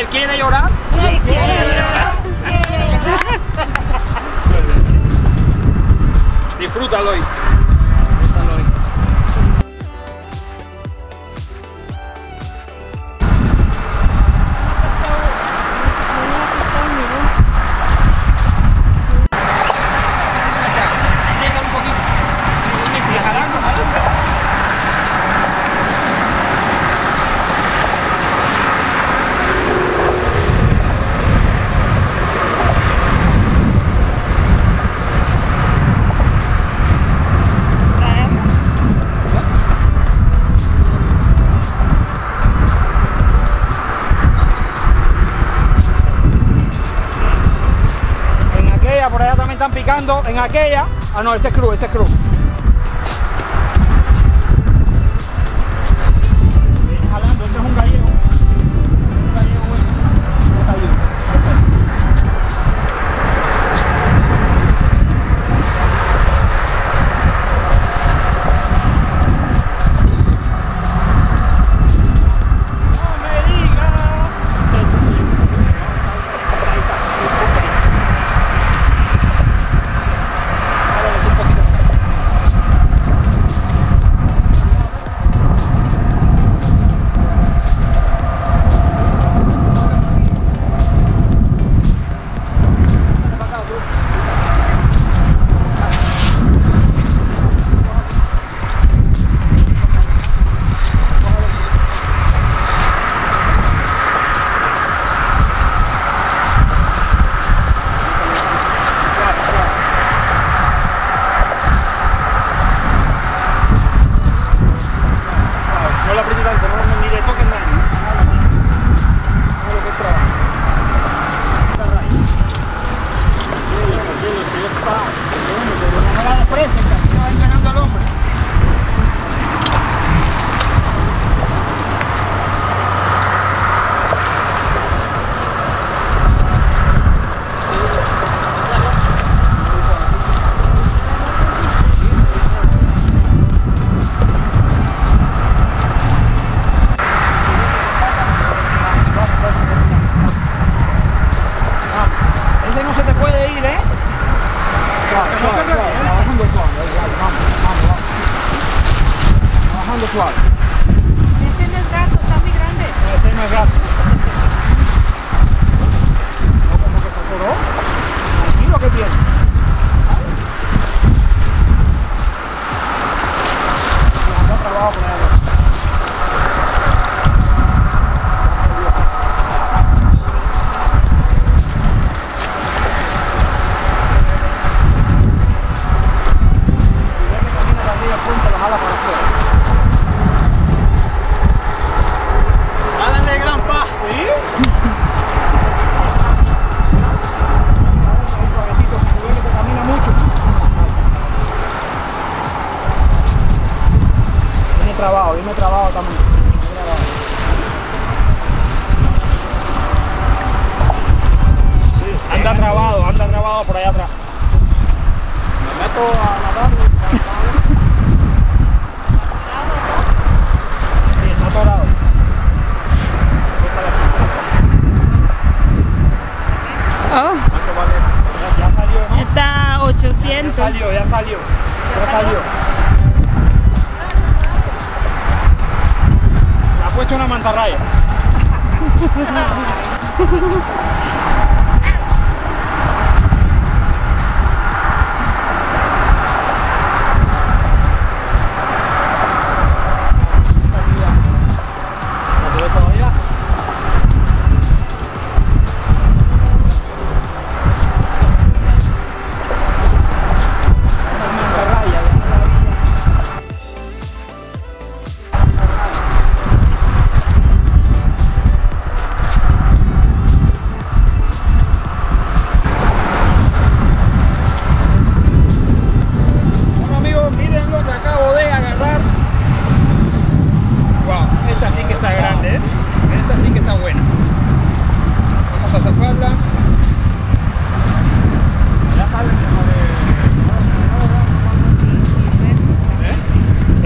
él quiere llorar. Sí, quiere. Disfrútalo hoy. Están picando en aquella. Ah, no, ese es cruz, ese es cruz. Jalando, este es un gallego. Un gallego bueno. No me digas. Suave. Ese no es gato, está muy grande. Ese no es gato. No, como que se curó. Aquí lo que tiene. No trabajo con él. Yo me trabajo también. Sí, anda trabado por allá atrás. Me meto a nadar. Sí, está atorado. Ya salió, ¿no? Está 800. Ya salió, ya salió. Ya salió. He hecho una mantarraya.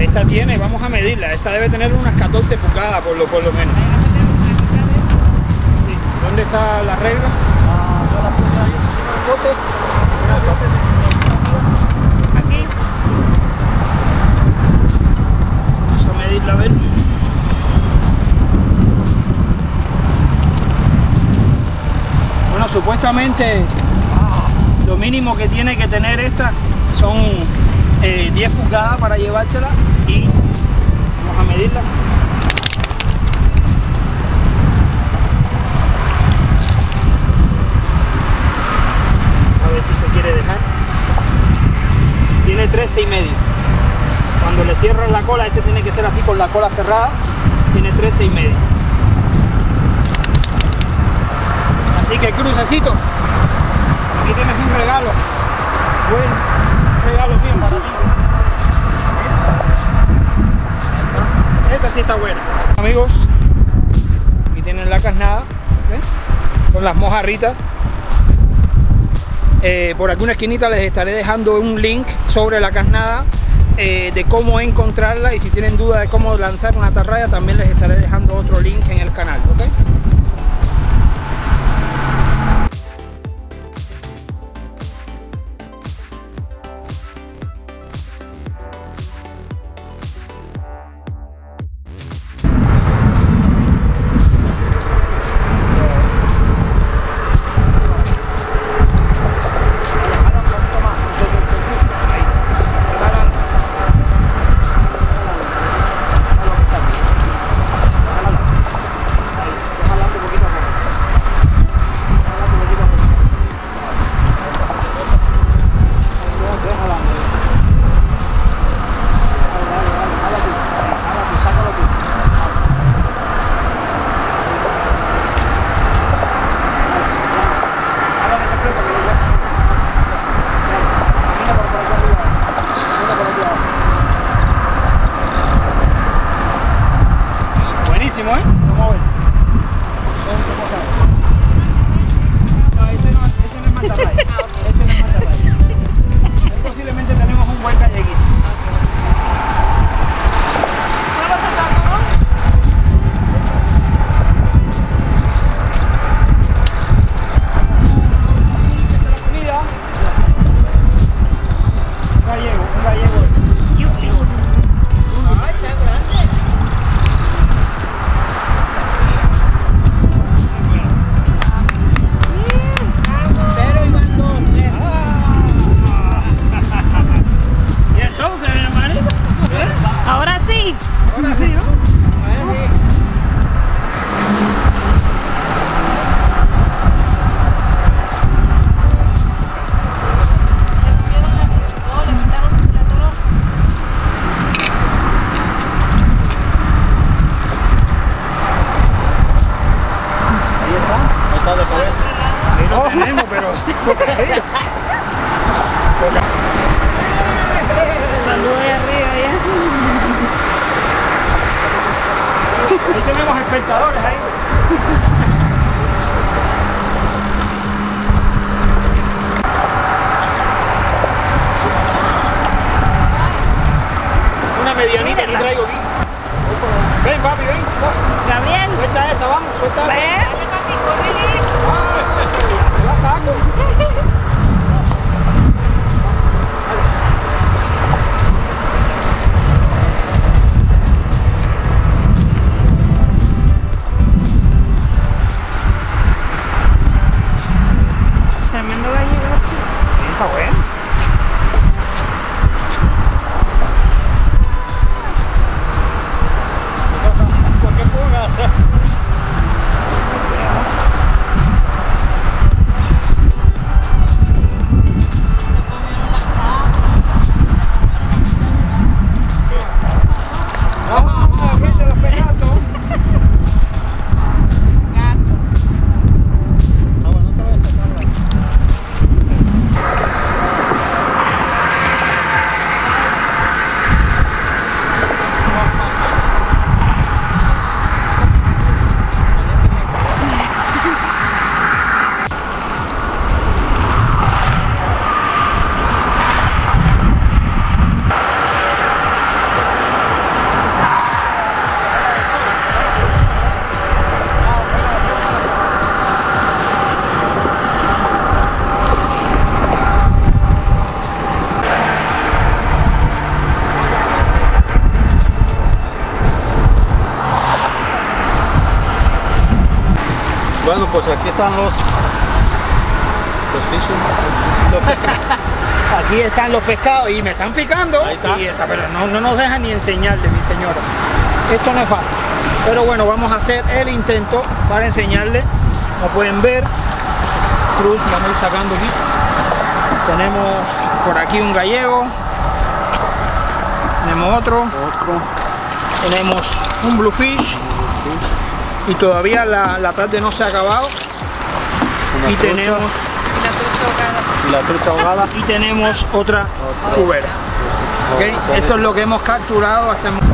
Esta tiene, vamos a medirla, esta debe tener unas 14 pulgadas por lo menos. Sí. ¿Dónde está la regla? Yo la puse ahí encima del bote. Aquí. Vamos a medirla a ver. Bueno, supuestamente lo mínimo que tiene que tener esta son 10 pulgadas para llevársela, y vamos a medirla. A ver si se quiere dejar. Tiene 13,5. Cuando le cierran la cola, este tiene que ser así con la cola cerrada. Tiene 13,5. Así que Crucecito, aquí tienes un regalo. Bueno, un regalo bien para ti. Esa sí está buena. Amigos, aquí tienen la carnada. Son las mojarritas. Por aquí una esquinita les estaré dejando un link sobre la carnada, de cómo encontrarla, y si tienen duda de cómo lanzar una atarraya también les estaré dejando otro link en el canal, ¿ok? pues aquí están los aquí están los pescados y me están picando. Ahí está. Y esa, pero no nos deja ni enseñarle, mi señora. Esto no es fácil. Pero bueno, vamos a hacer el intento para enseñarle. Como pueden ver, Cruz, vamos a ir sacando aquí. Tenemos por aquí un gallego. Tenemos otro. Tenemos un bluefish. Y todavía la tarde no se ha acabado. Y tenemos la trucha ahogada. Y tenemos otra cubera. ¿Okay? Esto es lo que hemos capturado hasta el momento.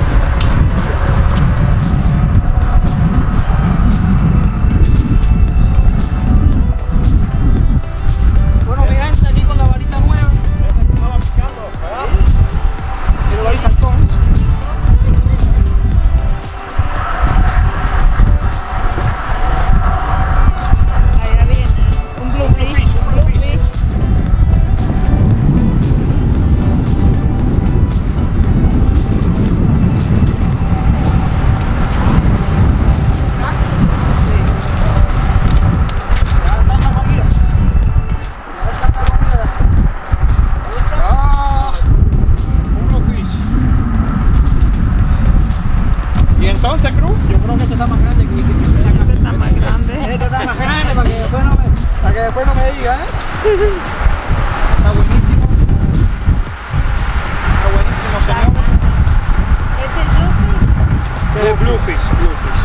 Entonces, Cruz, yo creo que este está más grande que este está más grande. Este está más grande para que después no me diga, ¿eh? Está buenísimo. Está buenísimo, señor. ¿Es el bluefish? Sí, el bluefish.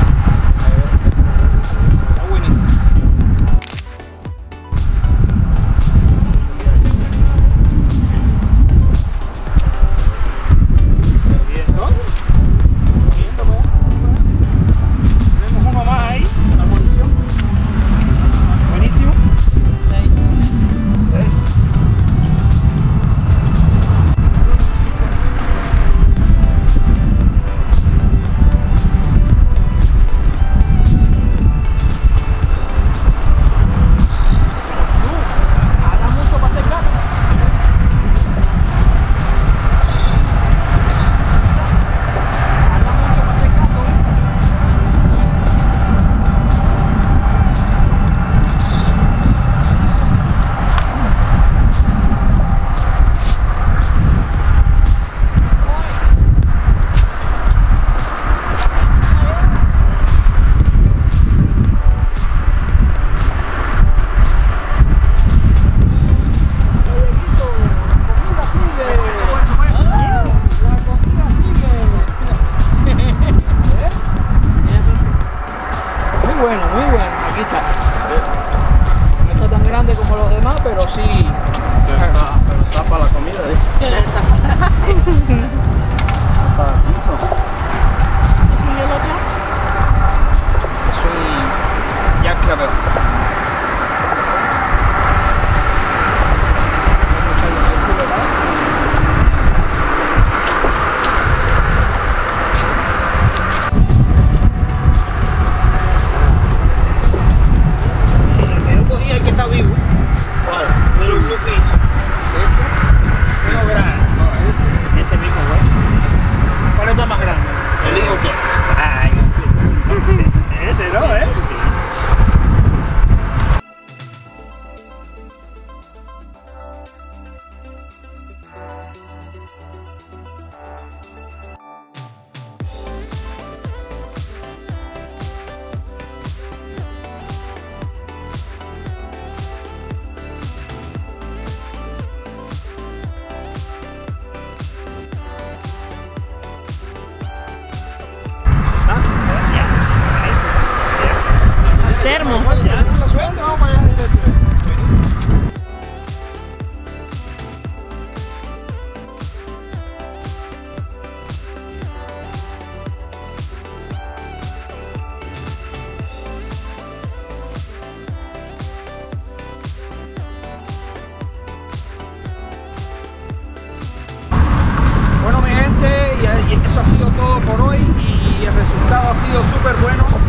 Eso ha sido todo por hoy y el resultado ha sido súper bueno. Como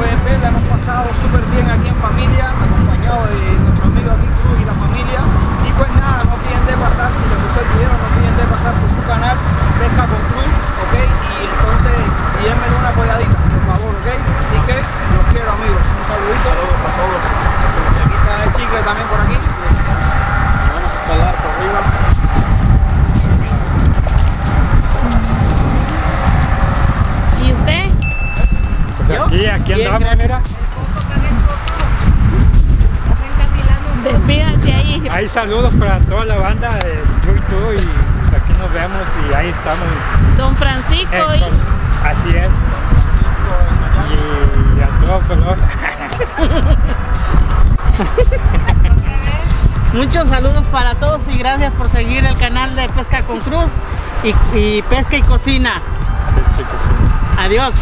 pueden ver, la hemos pasado súper bien aquí en familia, acompañado de nuestro amigo aquí Cruz y la familia. Y pues nada, no olviden de pasar, si les gustó el video, no olviden de pasar por su canal Pesca con Cruz, ¿ok? Y entonces, denme una apoyadita, por favor, ¿ok? Así que los quiero, amigos. Un saludito. aquí andamos, mira. Despídase ahí. Hay saludos para toda la banda de YouTube y pues aquí nos vemos y ahí estamos. Don Francisco y... Así es. Y a todo color. Muchos saludos para todos y gracias por seguir el canal de Pesca con Cruz y Pesca y Cocina. Adiós.